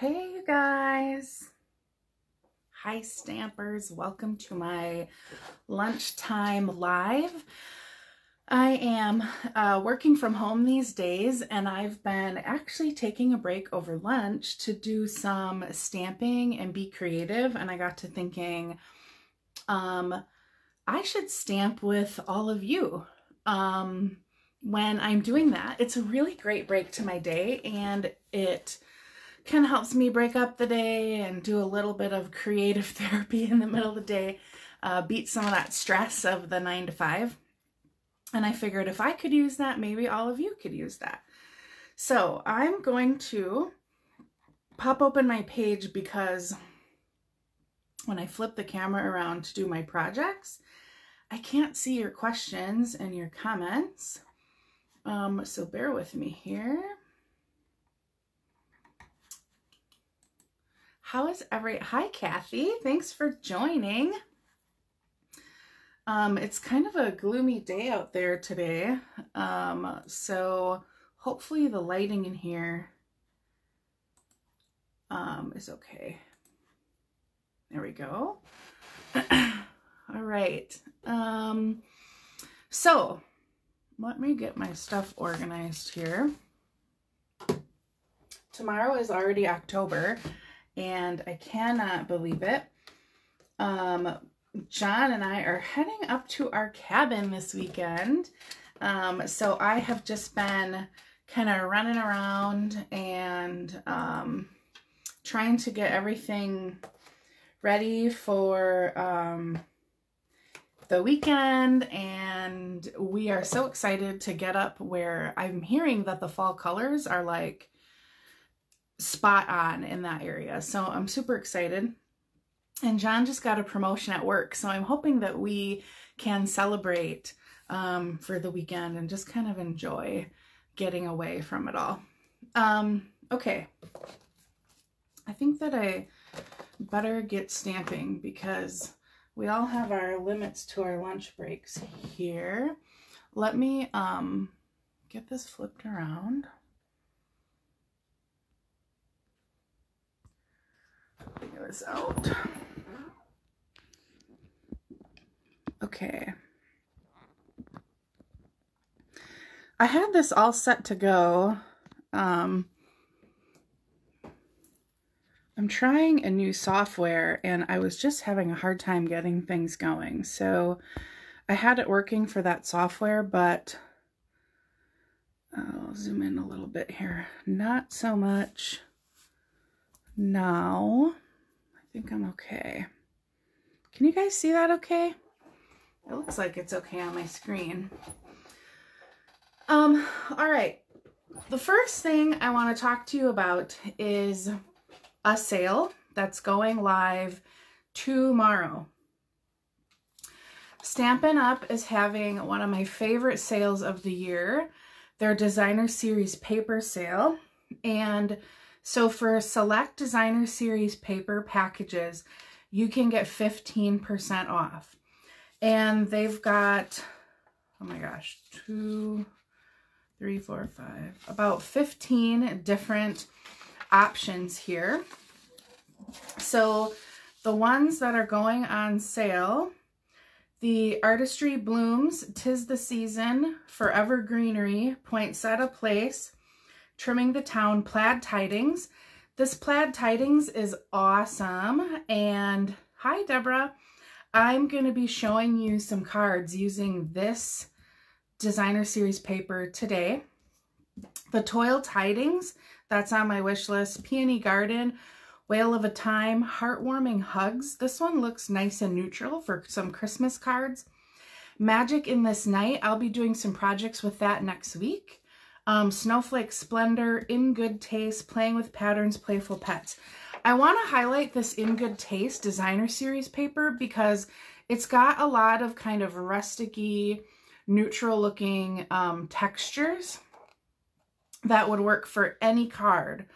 Hey you guys, hi stampers, welcome to my lunchtime live. I am working from home these days, and I've been actually taking a break over lunch to do some stamping and be creative, and I got to thinking I should stamp with all of you. When I'm doing that, it's a really great break to my day, and it kind of helps me break up the day and do a little bit of creative therapy in the middle of the day, beat some of that stress of the 9 to 5. And I figured if I could use that, maybe all of you could use that. So I'm going to pop open my page, because when I flip the camera around to do my projects, I can't see your questions and your comments. So bear with me here. Hi Kathy, thanks for joining. It's kind of a gloomy day out there today, so hopefully the lighting in here is okay. There we go. All right, so let me get my stuff organized here. Tomorrow is already October, and I cannot believe it. John and I are heading up to our cabin this weekend. So I have just been kind of running around and trying to get everything ready for the weekend. And we are so excited to get up where I'm hearing that the fall colors are like spot on in that area. So I'm super excited. And John just got a promotion at work, so I'm hoping that we can celebrate for the weekend and just kind of enjoy getting away from it all. Okay, I think that I better get stamping, because we all have our limits to our lunch breaks here. Let me get this flipped around. Figure this out. Okay. I had this all set to go. I'm trying a new software, and I was just having a hard time getting things going. So I had it working for that software, but I'll zoom in a little bit here. Not so much now. I think I'm okay. Can you guys see that okay? It looks like it's okay on my screen. All right. The first thing I want to talk to you about is a sale that's going live tomorrow. Stampin' Up! Is having one of my favorite sales of the year, their Designer Series Paper sale. And so for select Designer Series Paper packages, you can get 15% off. And they've got, oh my gosh, 2, 3, 4, 5, about 15 different options here. So the ones that are going on sale, the Artistry Blooms, Tis the Season, Forever Greenery, Poinsettia Place, Trimming the Town, Plaid Tidings. This Plaid Tidings is awesome. And hi, Deborah. I'm going to be showing you some cards using this Designer Series Paper today. The Toil Tidings, that's on my wish list. Peony Garden, Whale of a Time, Heartwarming Hugs. This one looks nice and neutral for some Christmas cards. Magic in This Night, I'll be doing some projects with that next week. Snowflake Splendor, In Good Taste, Playing with Patterns, Playful Pets. I want to highlight this In Good Taste Designer Series Paper because it's got a lot of kind of rustic-y, neutral-looking textures that would work for any card.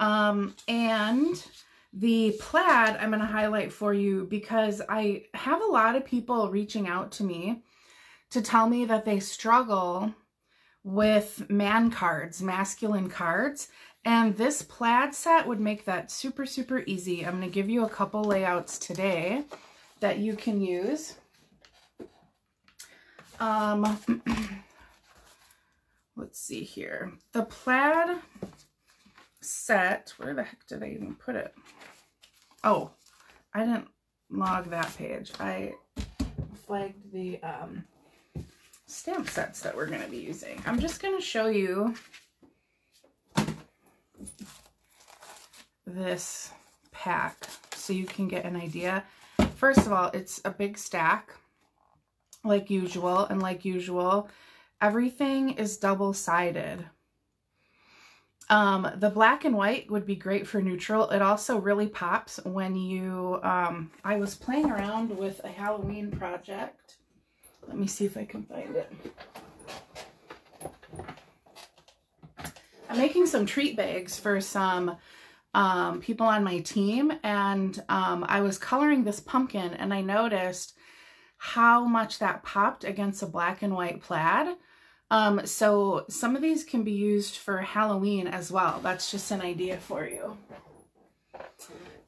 And the plaid I'm going to highlight for you because I have a lot of people reaching out to me to tell me that they struggle with man cards, masculine cards, and this plaid set would make that super, super easy. I'm going to give you a couple layouts today that you can use. Let's see here. The plaid set, where the heck did I even put it? Oh, I didn't log that page. I flagged the stamp sets that we're going to be using. I'm just going to show you this pack so you can get an idea. First of all, it's a big stack, like usual, and like usual, everything is double-sided. The black and white would be great for neutral. It also really pops when you, I was playing around with a Halloween project. Let me see if I can find it. I'm making some treat bags for some people on my team, and I was coloring this pumpkin and I noticed how much that popped against a black and white plaid. So some of these can be used for Halloween as well. That's just an idea for you.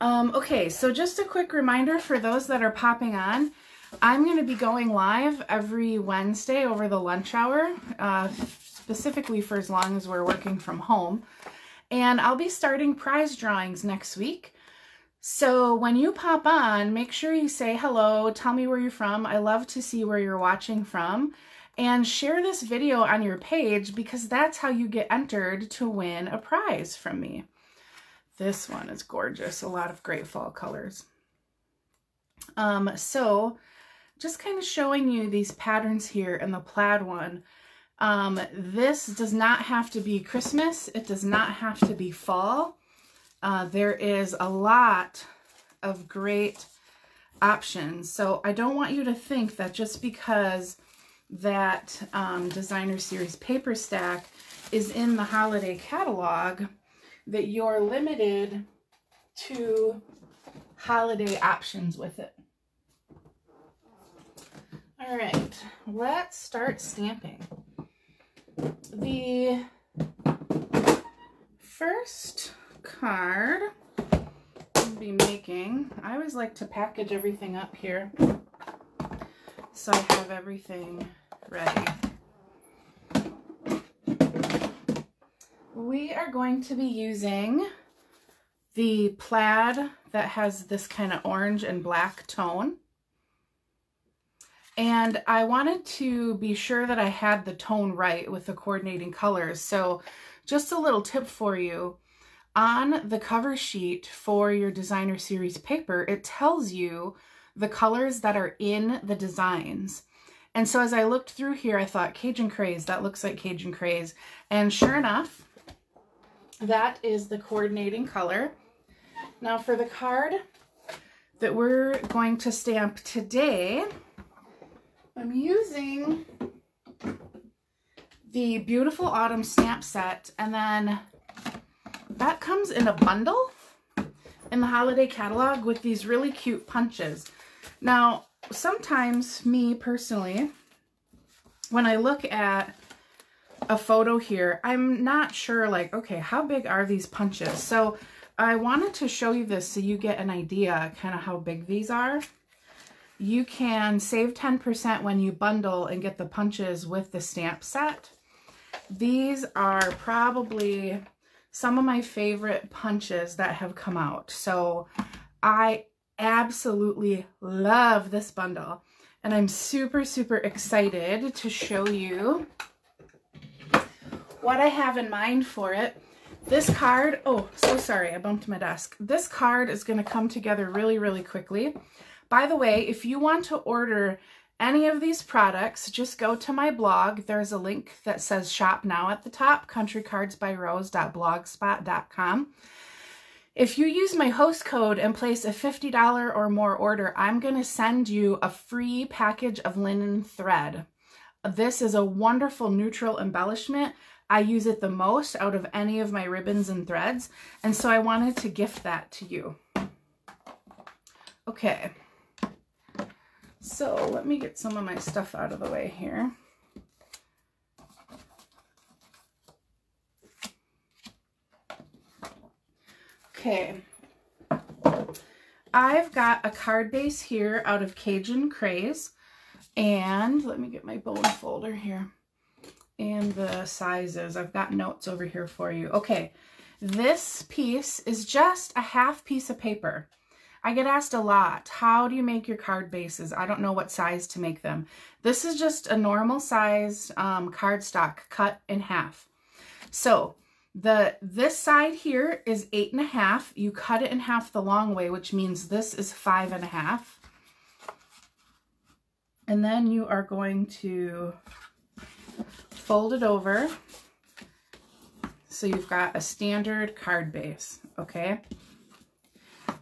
Okay, so just a quick reminder for those that are popping on, I'm going to be going live every Wednesday over the lunch hour, specifically for as long as we're working from home. And I'll be starting prize drawings next week. So when you pop on, make sure you say hello, tell me where you're from. I love to see where you're watching from. And share this video on your page because that's how you get entered to win a prize from me. This one is gorgeous. A lot of great fall colors. So just kind of showing you these patterns here in the plaid one. This does not have to be Christmas. It does not have to be fall. There is a lot of great options. So I don't want you to think that just because that Designer Series Paper Stack is in the holiday catalog that you're limited to holiday options with it. All right, let's start stamping. The first card I'll be making, I always like to package everything up here so I have everything ready. We are going to be using the plaid that has this kind of orange and black tone. And I wanted to be sure that I had the tone right with the coordinating colors. So just a little tip for you. On the cover sheet for your Designer Series paper, it tells you the colors that are in the designs. And so as I looked through here, I thought Cajun Craze, that looks like Cajun Craze. And sure enough, that is the coordinating color. Now for the card that we're going to stamp today, I'm using the Beautiful Autumn stamp set. And then that comes in a bundle in the holiday catalog with these really cute punches. Now, sometimes me personally, when I look at a photo here, I'm not sure like, okay, how big are these punches? So I wanted to show you this so you get an idea kind of how big these are. You can save 10% when you bundle and get the punches with the stamp set. These are probably some of my favorite punches that have come out. So I absolutely love this bundle and I'm super, super excited to show you what I have in mind for it. This card, oh, so sorry, I bumped my desk. This card is going to come together really, really quickly. By the way, if you want to order any of these products, just go to my blog. There's a link that says shop now at the top, countrycardsbyrose.blogspot.com. If you use my host code and place a $50 or more order, I'm going to send you a free package of linen thread. This is a wonderful neutral embellishment. I use it the most out of any of my ribbons and threads, and so I wanted to gift that to you. Okay. So let me get some of my stuff out of the way here. Okay, I've got a card base here out of Cajun Craze, and let me get my bone folder here and the sizes. I've got notes over here for you. Okay, this piece is just a half piece of paper. I get asked a lot, how do you make your card bases? I don't know what size to make them. This is just a normal size cardstock cut in half. So this side here is 8.5. You cut it in half the long way, which means this is 5.5. And then you are going to fold it over. So you've got a standard card base, okay?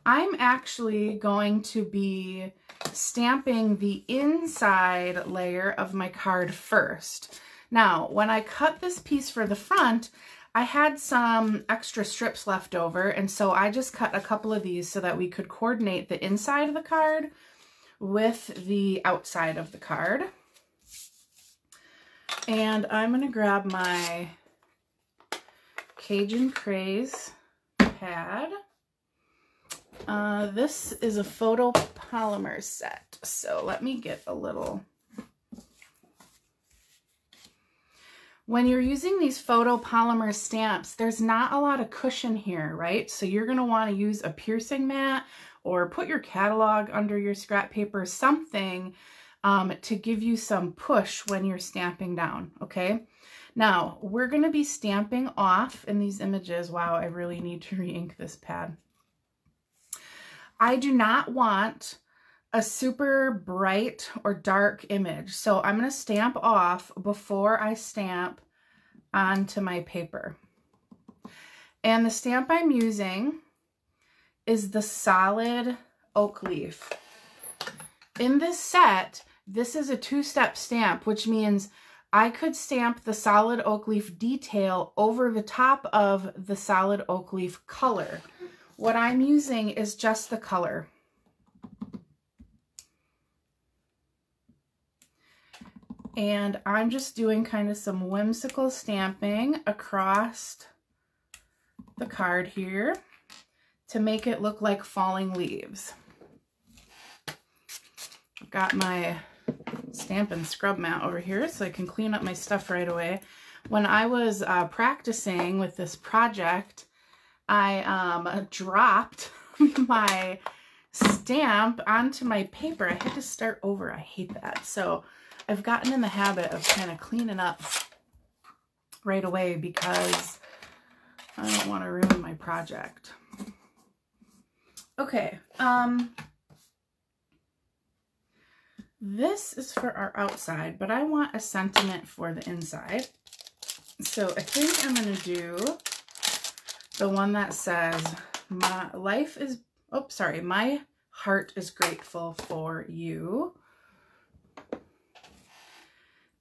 I'm actually going to be stamping the inside layer of my card first. Now, when I cut this piece for the front, I had some extra strips left over, and so I just cut a couple of these so that we could coordinate the inside of the card with the outside of the card. And I'm going to grab my Cajun Craze pad. This is a photopolymer set, so let me get a little. When you're using these photopolymer stamps, there's not a lot of cushion here, right? So you're going to want to use a piercing mat or put your catalog under your scrap paper, something to give you some push when you're stamping down, okay? Now, we're going to be stamping off in these images. Wow, I really need to re-ink this pad. I do not want a super bright or dark image. So I'm going to stamp off before I stamp onto my paper. And the stamp I'm using is the solid oak leaf. In this set, this is a two-step stamp, which means I could stamp the solid oak leaf detail over the top of the solid oak leaf color. What I'm using is just the color. And I'm just doing kind of some whimsical stamping across the card here to make it look like falling leaves. I've got my Stampin' scrub mat over here so I can clean up my stuff right away. When I was practicing with this project, I dropped my stamp onto my paper. I had to start over. I hate that. So I've gotten in the habit of kind of cleaning up right away because I don't want to ruin my project. Okay. This is for our outside, but I want a sentiment for the inside. So I think I'm going to do the one that says, my heart is grateful for you.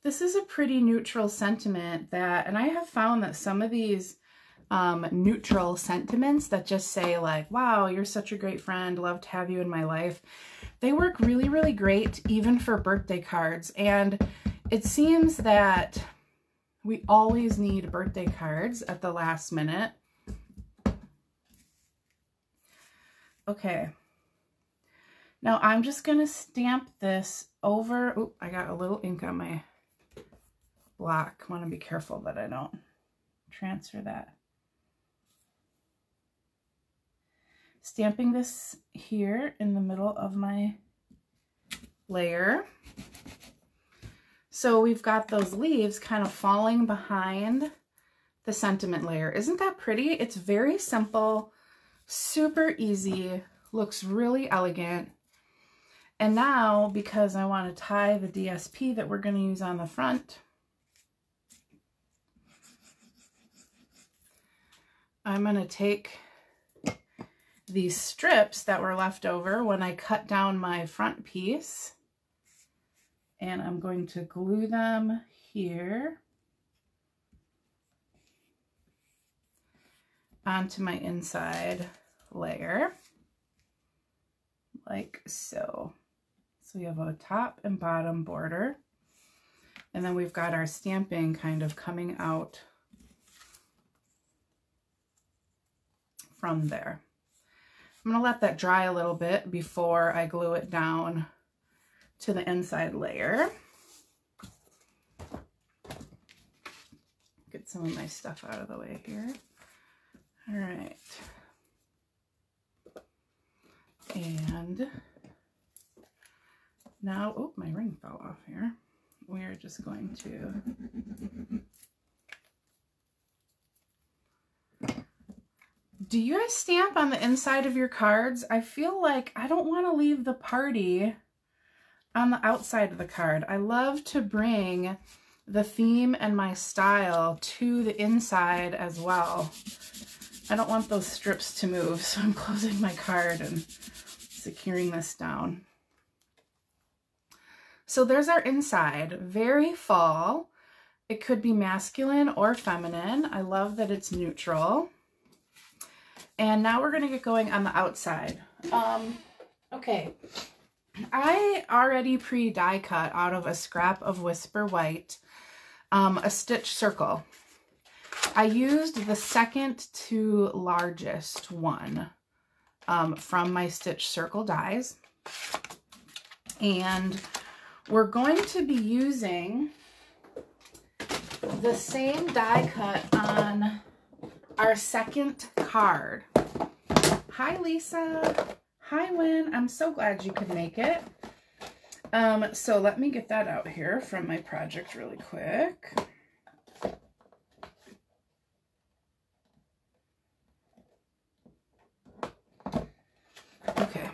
This is a pretty neutral sentiment that, and I have found that some of these neutral sentiments that just say like, wow, you're such a great friend, love to have you in my life. They work really, really great even for birthday cards. And it seems that we always need birthday cards at the last minute. Okay, now I'm just going to stamp this over. Oh, I got a little ink on my block. I want to be careful that I don't transfer that. Stamping this here in the middle of my layer. So we've got those leaves kind of falling behind the sentiment layer. Isn't that pretty? It's very simple. Super easy, looks really elegant. And now, because I want to tie the DSP that we're going to use on the front, I'm going to take these strips that were left over when I cut down my front piece, and I'm going to glue them here onto my inside layer, like so. So we have a top and bottom border, and then we've got our stamping kind of coming out from there. I'm going to let that dry a little bit before I glue it down to the inside layer. Get some of my stuff out of the way here. All right. And now, oh, my ring fell off here. We are just going to... Do you guys stamp on the inside of your cards? I feel like I don't want to leave the party on the outside of the card. I love to bring the theme and my style to the inside as well. I don't want those strips to move, so I'm closing my card and securing this down. So there's our inside. Very fall. It could be masculine or feminine. I love that it's neutral. And now we're going to get going on the outside. Okay, I already pre-die cut out of a scrap of Whisper White a Stitch Circle. I used the second to largest one from my Stitch Circle dies. And we're going to be using the same die cut on our second card. Hi, Lisa. Hi, Wynn. I'm so glad you could make it. So let me get that out here from my project really quick. Okay.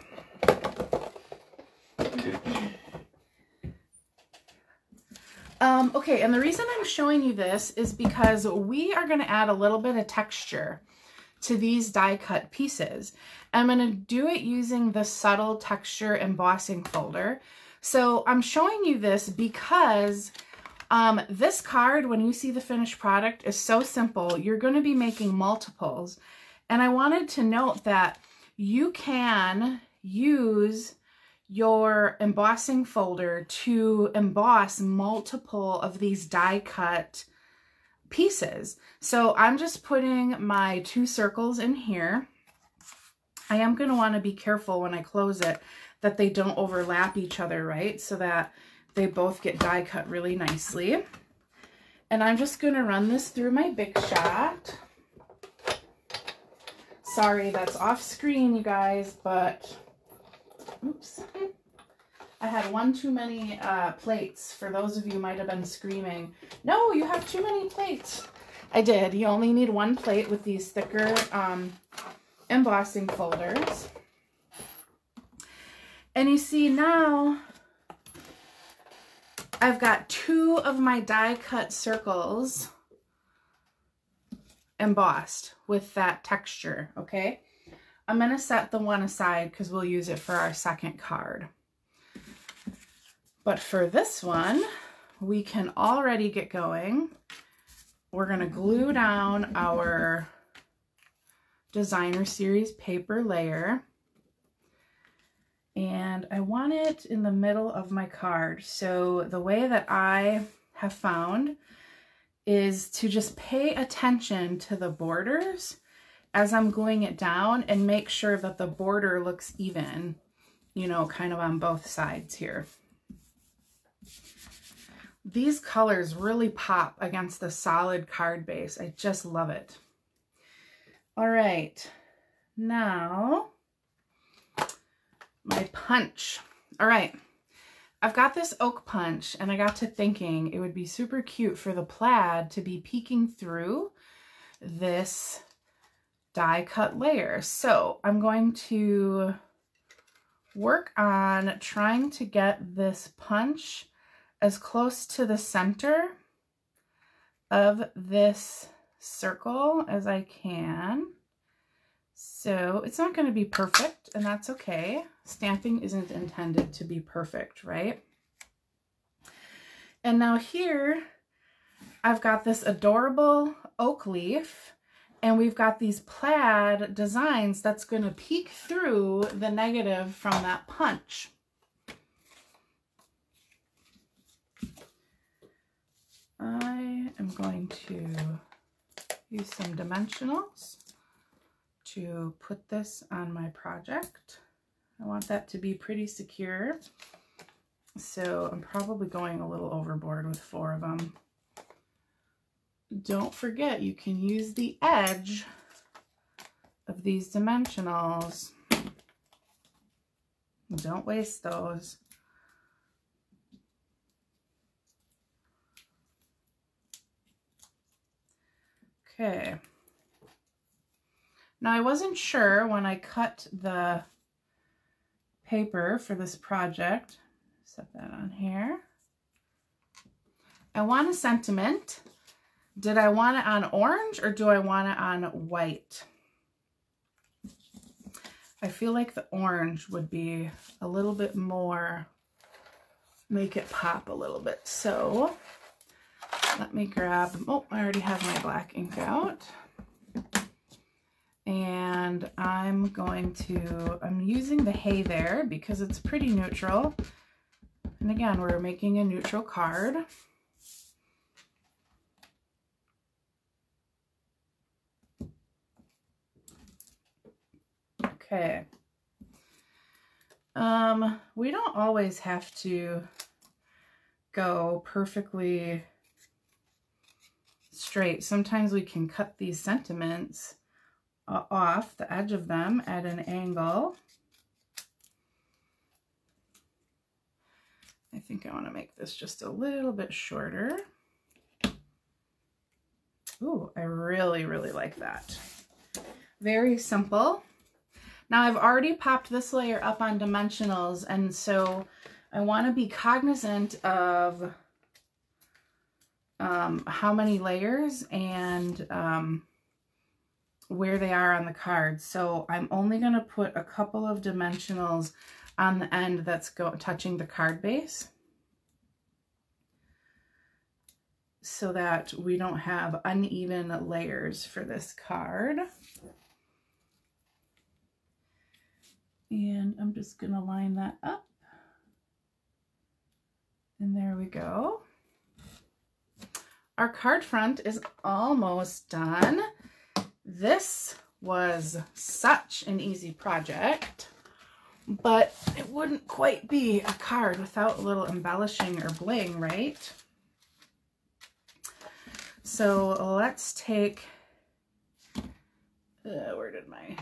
Okay, and the reason I'm showing you this is because we are going to add a little bit of texture to these die cut pieces. I'm going to do it using the subtle texture embossing folder. So I'm showing you this because this card, when you see the finished product, is so simple. You're going to be making multiples. And I wanted to note that you can use your embossing folder to emboss multiple of these die cut pieces. So I'm just putting my two circles in here. I am going to want to be careful when I close it that they don't overlap each other, right? So that they both get die cut really nicely. And I'm just going to run this through my Big Shot. Sorry, that's off screen, you guys, but... Oops, I had one too many plates. For those of you who might have been screaming, no, you have too many plates. I did. You only need one plate with these thicker embossing folders. And you see now I've got two of my die cut circles embossed with that texture, okay? I'm going to set the one aside because we'll use it for our second card. But for this one, we can already get going. We're going to glue down our Designer Series paper layer. And I want it in the middle of my card. So the way that I have found is to just pay attention to the borders as I'm gluing it down and make sure that the border looks even, you know, kind of on both sides here. These colors really pop against the solid card base. I just love it. All right, now my punch. All right, I've got this oak punch and I got to thinking it would be super cute for the plaid to be peeking through this die cut layer. So I'm going to work on trying to get this punch as close to the center of this circle as I can. So it's not going to be perfect, and that's okay. Stamping isn't intended to be perfect, right? And now here I've got this adorable oak leaf. And we've got these plaid designs that's going to peek through the negative from that punch. I am going to use some dimensionals to put this on my project. I want that to be pretty secure, so I'm probably going a little overboard with 4 of them. Don't forget, you can use the edge of these dimensionals. Don't waste those. Okay. Now I wasn't sure when I cut the paper for this project. Set that on here. I want a sentiment. Did I want it on orange or do I want it on white? I feel like the orange would be a little bit more, make it pop a little bit. So let me grab, oh, I already have my black ink out. And I'm going to, I'm using the hay there because it's pretty neutral. And again, we're making a neutral card. Okay. We don't always have to go perfectly straight. Sometimes we can cut these sentiments off the edge of them at an angle. I think I want to make this just a little bit shorter. Ooh, I really, really like that. Very simple. Now I've already popped this layer up on dimensionals, and so I want to be cognizant of how many layers and where they are on the card. So I'm only going to put a couple of dimensionals on the end that's touching the card base, so that we don't have uneven layers for this card. And I'm just going to line that up. And there we go. Our card front is almost done. This was such an easy project, but it wouldn't quite be a card without a little embellishing or bling, right? So let's take, where did my,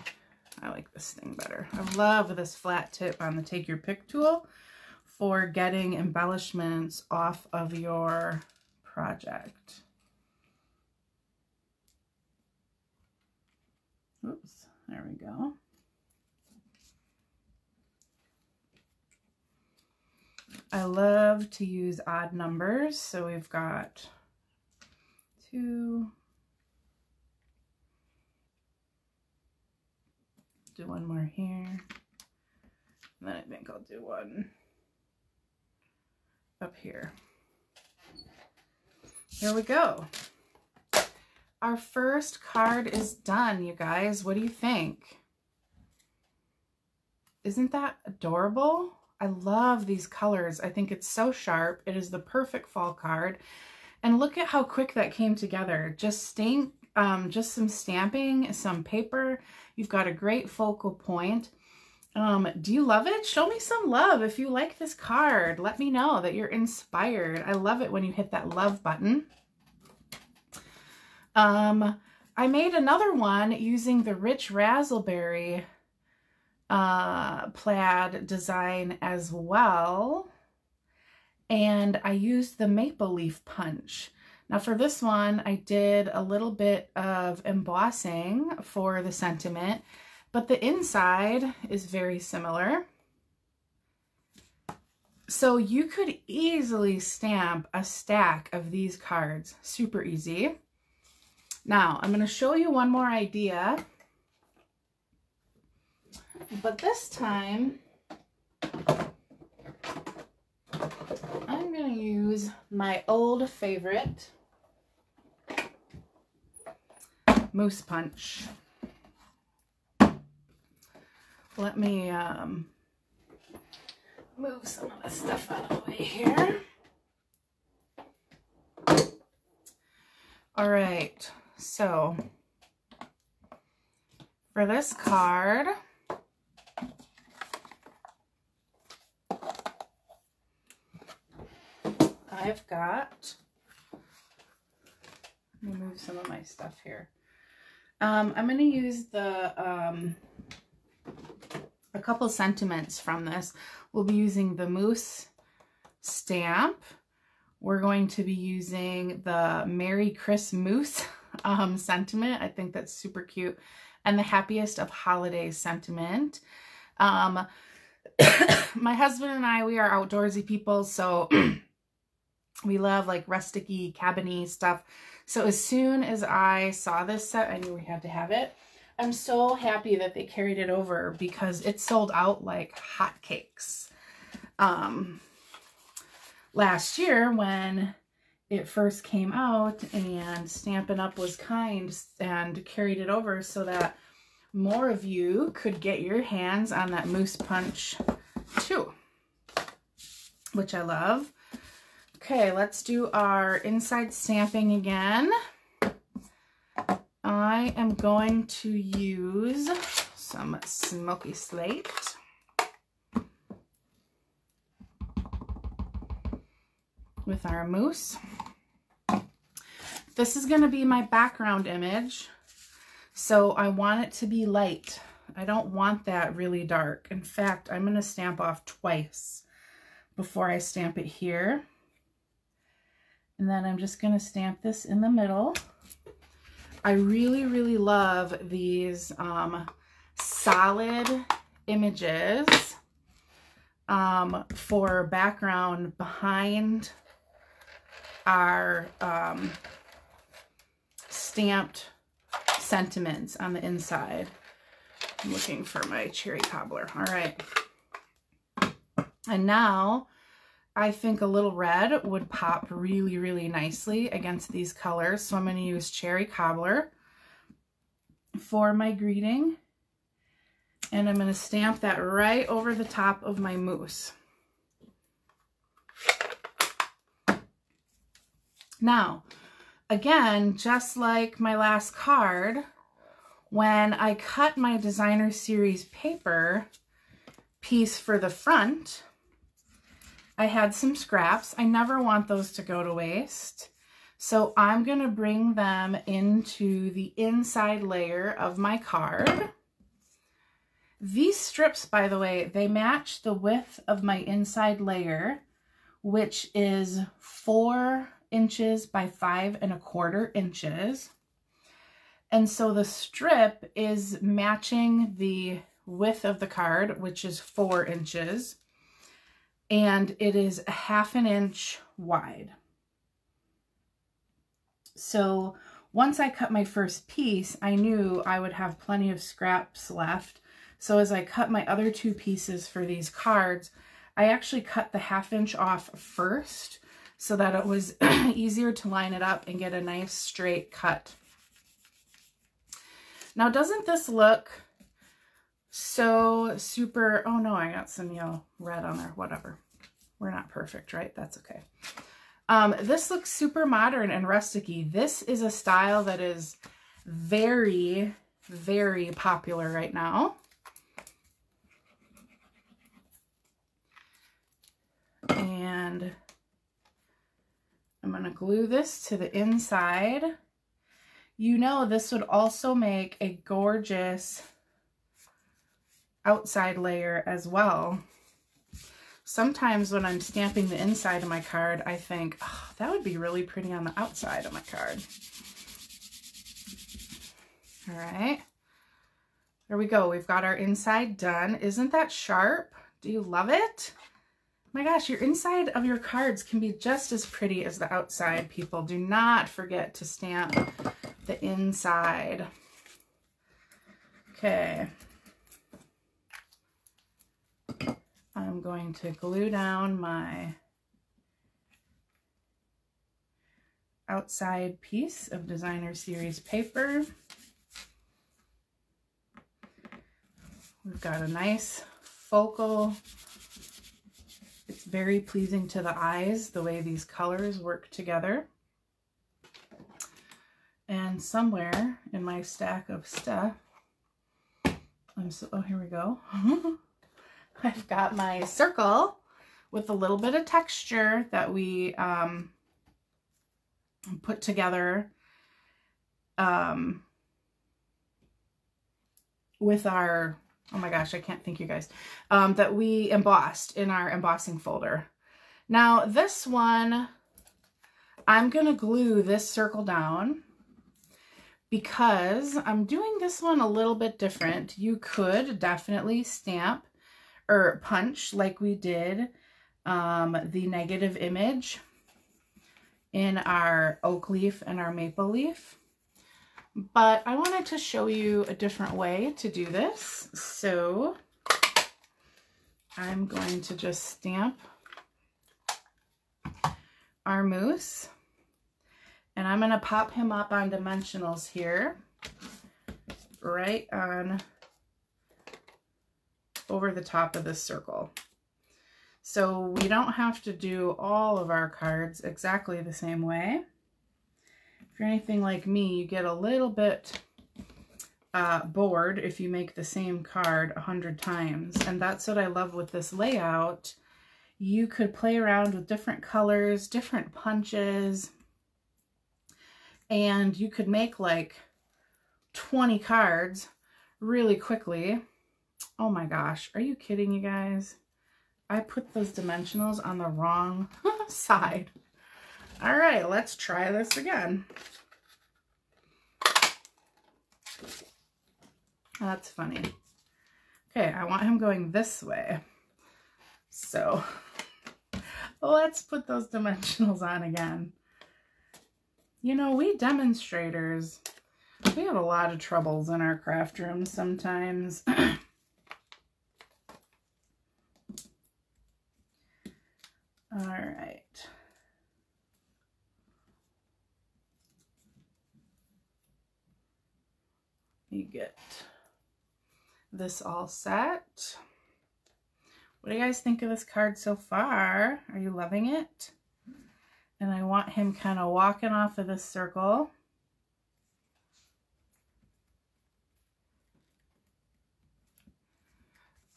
I like this thing better. I love this flat tip on the Take Your Pick tool for getting embellishments off of your project. Oops, there we go. I love to use odd numbers, so we've got 2. Do one more here, and then I think I'll do one up here. Here we go. Our first card is done, you guys. What do you think? Isn't that adorable? I love these colors. I think it's so sharp. It is the perfect fall card. And look at how quick that came together. Just some stamping, some paper. You've got a great focal point. Do you love it? Show me some love if you like this card. Let me know that you're inspired. I love it when you hit that love button. I made another one using the Rich Razzleberry plaid design as well, and I used the Maple Leaf Punch. Now for this one, I did a little bit of embossing for the sentiment, but the inside is very similar. So you could easily stamp a stack of these cards, super easy. Now, I'm going to show you one more idea, but this time I'm going to use my old favorite, Moose Punch. Let me move some of this stuff out of the way here. All right. So for this card. I've got, let me move some of my stuff here. I'm going to use the, a couple sentiments from this. We'll be using the Moose stamp. We're going to be using the Merry Chrismoose sentiment. I think that's super cute. And the Happiest of Holidays sentiment. My husband and I, we are outdoorsy people, so we love like rustic-y, cabin-y stuff. So as soon as I saw this set, I knew we had to have it. I'm so happy that they carried it over because it sold out like hotcakes. Last year when it first came out, and Stampin' Up! Was kind and carried it over so that more of you could get your hands on that Moose Punch too, which I love. Okay, let's do our inside stamping again. I am going to use some Smoky Slate. With our moose. This is going to be my background image, so I want it to be light. I don't want that really dark. In fact, I'm going to stamp off twice before I stamp it here. And then I'm just going to stamp this in the middle. I really, really love these solid images for background behind our stamped sentiments on the inside. I'm looking for my Cherry Cobbler. All right. And now I think a little red would pop really, really nicely against these colors. So I'm going to use Cherry Cobbler for my greeting. And I'm going to stamp that right over the top of my moose. Now, again, just like my last card, when I cut my Designer Series paper piece for the front, I had some scraps. I never want those to go to waste. So I'm going to bring them into the inside layer of my card. These strips, by the way, they match the width of my inside layer, which is 4 inches by 5¼ inches. And so the strip is matching the width of the card, which is 4 inches, and it is a ½ inch wide. So once I cut my first piece, I knew I would have plenty of scraps left. So as I cut my other two pieces for these cards, I actually cut the ½ inch off first, so that it was easier to line it up and get a nice straight cut. Now, doesn't this look so super, oh no, I got some yellow red on there, whatever. We're not perfect, right? That's okay. This looks super modern and rustic-y. This is a style that is very, very popular right now. And I'm going to glue this to the inside. You know, this would also make a gorgeous outside layer as well. Sometimes when I'm stamping the inside of my card, I think, oh, that would be really pretty on the outside of my card. All right. There we go. We've got our inside done. Isn't that sharp? Do you love it? My gosh, your inside of your cards can be just as pretty as the outside, people. Do not forget to stamp the inside. Okay. I'm going to glue down my outside piece of Designer Series paper. We've got a nice focal. It's very pleasing to the eyes, the way these colors work together. And somewhere in my stack of stuff, Oh, here we go. I've got my circle with a little bit of texture that we put together with our, oh my gosh, I can't think, you guys, that we embossed in our embossing folder. Now this one, I'm gonna glue this circle down because I'm doing this one a little bit different. You could definitely stamp or punch like we did the negative image in our oak leaf and our maple leaf. But I wanted to show you a different way to do this. So I'm going to just stamp our moose, and I'm going to pop him up on dimensionals here, right on over the top of this circle. So we don't have to do all of our cards exactly the same way. If you're anything like me, you get a little bit bored if you make the same card 100 times. And that's what I love with this layout. You could play around with different colors, different punches, and you could make like 20 cards really quickly. Oh my gosh, are you kidding, you guys? I put those dimensionals on the wrong side. All right, let's try this again. That's funny. Okay, I want him going this way. So let's put those dimensionals on again. You know, we demonstrators, we have a lot of troubles in our craft room sometimes. All right. You get this all set. What do you guys think of this card so far? Are you loving it? And I want him kind of walking off of this circle.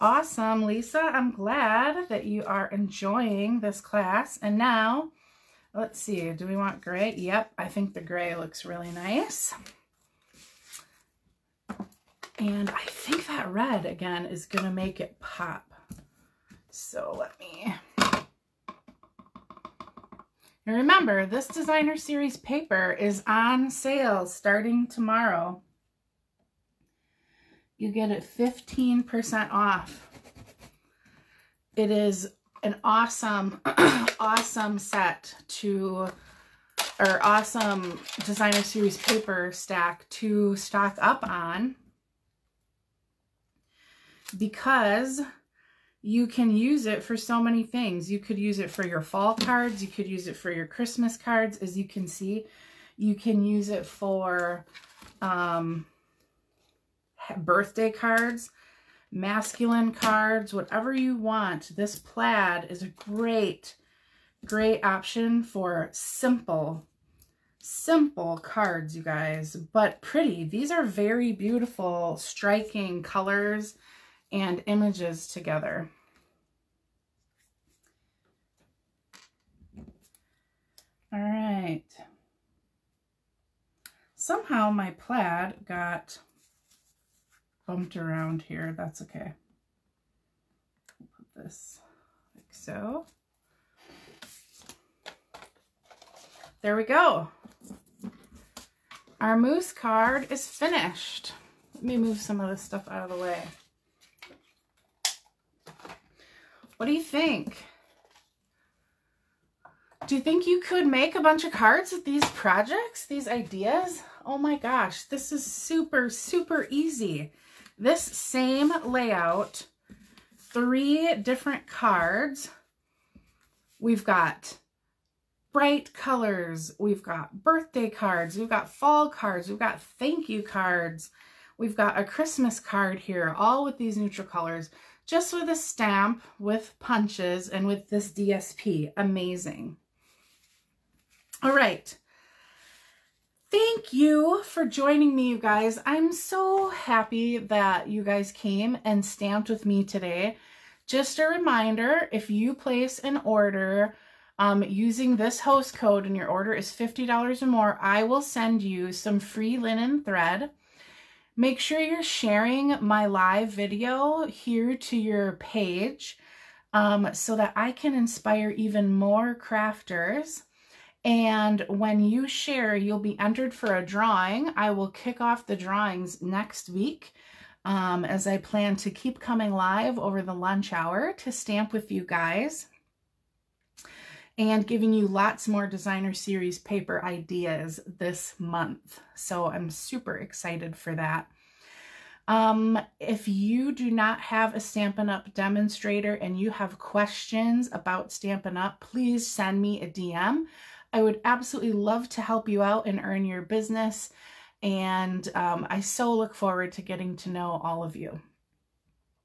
Awesome, Lisa. I'm glad that you are enjoying this class. And now, let's see, do we want gray? Yep, I think the gray looks really nice. And I think that red, again, is going to make it pop. So let me... And remember, this Designer Series paper is on sale starting tomorrow. You get it 15% off. It is an awesome, awesome set to, or awesome Designer Series paper stack to stock up on, because you can use it for so many things. You could use it for your fall cards. You could use it for your Christmas cards. As you can see, you can use it for birthday cards, masculine cards, whatever you want. This plaid is a great, great option for simple, simple cards, you guys, but pretty. These are very beautiful, striking colors and images together. All right. Somehow my plaid got bumped around here. That's okay. I'll put this like so. There we go. Our moose card is finished. Let me move some of this stuff out of the way. What do you think? Do you think you could make a bunch of cards with these projects, these ideas? Oh my gosh, this is super, super easy. This same layout, 3 different cards. We've got bright colors. We've got birthday cards. We've got fall cards. We've got thank you cards. We've got a Christmas card here, all with these neutral colors. Just with a stamp, with punches, and with this DSP. Amazing. All right. Thank you for joining me, you guys. I'm so happy that you guys came and stamped with me today. Just a reminder, if you place an order using this host code and your order is $50 or more, I will send you some free linen thread. Make sure you're sharing my live video here to your page so that I can inspire even more crafters. And when you share, you'll be entered for a drawing. I will kick off the drawings next week as I plan to keep coming live over the lunch hour to stamp with you guys and giving you lots more Designer Series paper ideas this month. So I'm super excited for that. If you do not have a Stampin' Up! Demonstrator and you have questions about Stampin' Up!, please send me a DM. I would absolutely love to help you out and earn your business. And I so look forward to getting to know all of you.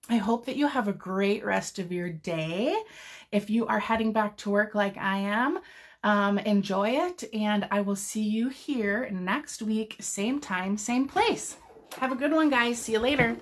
I hope that you have a great rest of your day. If you are heading back to work like I am, enjoy it. And I will see you here next week, same time, same place. Have a good one, guys. See you later.